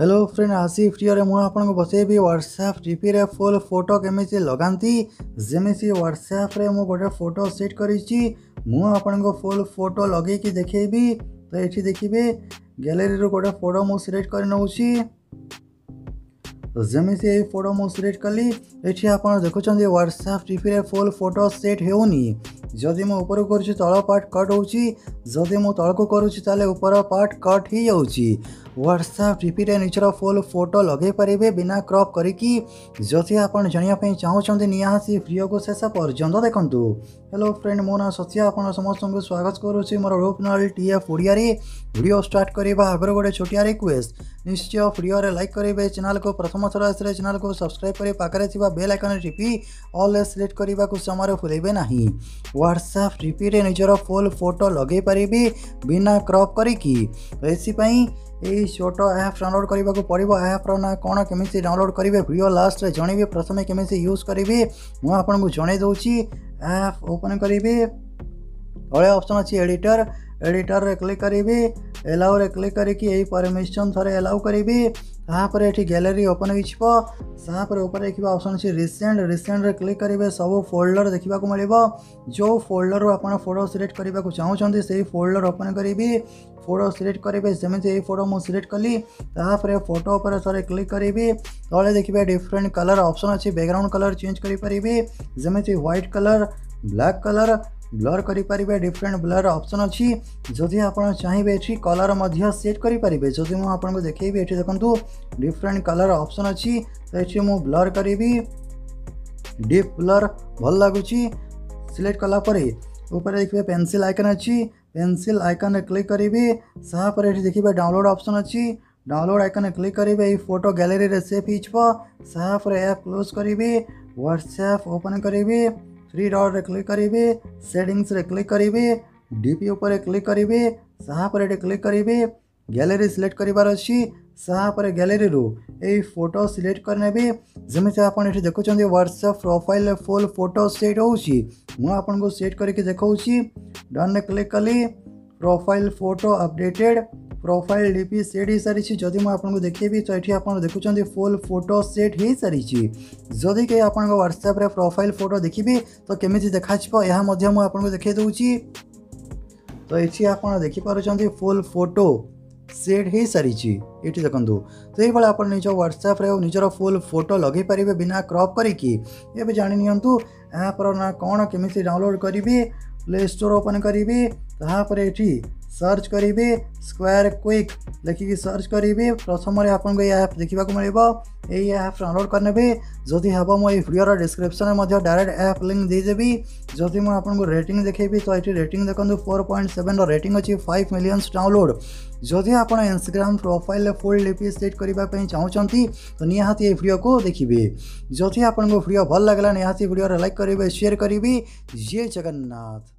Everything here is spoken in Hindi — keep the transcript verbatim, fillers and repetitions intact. हेलो फ्रेंड आसिफ फ्रीयर मुझे आपको बसैबी व्हाट्सएप टीपी रे फुल फोटो केमिति लगाती जेमिति व्हाट्सएप रे मु गोटे फोटो सेट करी छी मु आपनको फुल फोटो लगे कि देखेबी। तो ये देखिए गैलरी रो गोटे फोटो मु सिलेक्ट कर नउ छी। तो जेमिति ए फोटो मु सिलेक्ट कली एठी आपन देखुछन जे व्हाट्सएप टीपी रे फुल फोटो सेट हेउनी। जदि मु ऊपर करूँ तल पार्ट कट होची, जदि मु तल को करूँ ताले ऊपर पार्ट कट ही जाउची। व्हाट्सएप टीपी रे निचर फुल फोटो लगे पारे बिना क्रॉप करी। जदि आपन जानिया चाहते निहासी वीडियो को शेष पर्यंत देखंतु। हेलो फ्रेंड मो ना सत्या आपन समस्त को स्वागत करुच्ची मोर यूट्यूब चैनल टीएफ ओडिया रे। वीडियो स्टार्ट करबा आगर गोटे छोटिया रिक्वेस्ट, निश्चय वीडियो रे लाइक करेंगे, चैनल को प्रथम थर आस चैनल को सब्सक्राइब करें, पाखे थी बेल आइकन टीपी ऑल सिलेक्ट करने को समय भूलेबे नहीं। व्हाट्सएप टीपी रे निजर फुल फोटो लगे पारे बिना क्रॉप करी। तो एसीपाई यही छोट ऐप डाउनलोड करने को पड़ो। ऐप्र ना कौन केमी डाउनलोड करेंगे वीडियो लास्ट में जन प्रथम केमी यूज करेंगे मुझे जन दूसरी। ऐप ओपन करेंगे तले ऑप्शन अच्छी एडिटर, एडिटर रे क्लिक करेंगे, एलाउ रे क्लिक करके यही परमिशन थरे एलाउ करेंगे। तापर ये गैलरी ओपन होपर ऊपर देखा ऑप्शन अच्छी रिसेंट, रिसेंट रे क्लिक करेंगे। सब फोल्डर देखा मिले, जो फोल्डर रू आप फोटो सिलेक्ट करने को चाहते से फोल्डर ओपन करेंगे, फोटो सिलेक्ट करेंगे। जमीन ये फोटो मुझे सिलेक्ट कली, तापर फोटो पर थोड़े क्लिक करेंगे। तले देखिए डिफरेन्ट कलर ऑप्शन अच्छी, बैकग्राउंड कलर चेंज करेंगे, जमीन white colour, black colour, blur करेंगे, डिफरेन्ट ब्लर ऑप्शन अच्छी। जदि आप चाहिए ये कलर मध्य सेट करेंगे, जदि मुझे देखेबी ये देखूँ डिफरेन्ट कलर ऑप्शन अच्छी। तो ये मुझ ब्लर करी, डीप ब्लर भल लगुच सिलेक्ट कलापर ऊपर देखिए पेनसिल आइकन अच्छी, पेनसिल आइकन क्लिक करेंगे। सापर ये देखिए डाउनलोड ऑप्शन अच्छी, डाउनलोड आइकन क्लिक करेंगे, ये फोटो गैलरी रे सेफ होपर ऐप क्लोज करेंगे। व्हाट्सएप ओपन करेंगे, थ्री डॉट रे क्लिक करेंगे, सेटिंग्स रे क्लिक करेंगे, डीपी ऊपर क्लिक करेंगे, सापर ये क्लिक करेंगे, गैलरी सिलेक्ट करिबार अछि। सापर गैलरी रू ए फोटो सिलेक्ट करने जमीसे आपन एठी देखुछन WhatsApp profile full photo set होउछि। मु आपन को सेट करके देखौछि, डन रे क्लिक कली, profile photo updated, profile DP set हो सारी। जदि मुझे देखेबी तो ये आप देखुं फुल फोटो सेट हो सारी। जदि कहीं आप व्हाट्सएप रे प्रोफाइल फोटो देखिए तो केमी देखा यह मुझे देखे दूसरी। तो ये आप देखिपुं फुल फोटो सेट हो सारी ये देखूँ। तो ये आप निज व्हाट्सएप रे निजर फुल फोटो लगे पारे बिना क्रॉप करी। ये जाणिनिंतु ऐप्र ना कौन केमी डाउनलोड करेंगे, प्ले स्टोर ओपन करेंगे, तापर ये सर्च करेंगे स्क्वायर क्विक लिखिकी सर्च करेंगे। प्रथम आपको ये ऐप देखा मिले, यही ऐप डाउनलोड करने। जदि हम मो वीडियो डिस्क्रिप्शन में डायरेक्ट ऐप लिंक देदेवी। जदि मुझे रेटिंग देखेबी तो ये रेटिंग देखो फोर पॉइंट सेवेन रेटिंग अच्छी, फाइव मिलियंस डाउनलोड। जदि आप Instagram profile full DP set करने चाहते तो निहाती ये वीडियो को देखिए। जदि आपको वीडियो भल लगे निहाती वीडियो लाइक करेंगे, शेयर करेंगे। जय जगन्नाथ।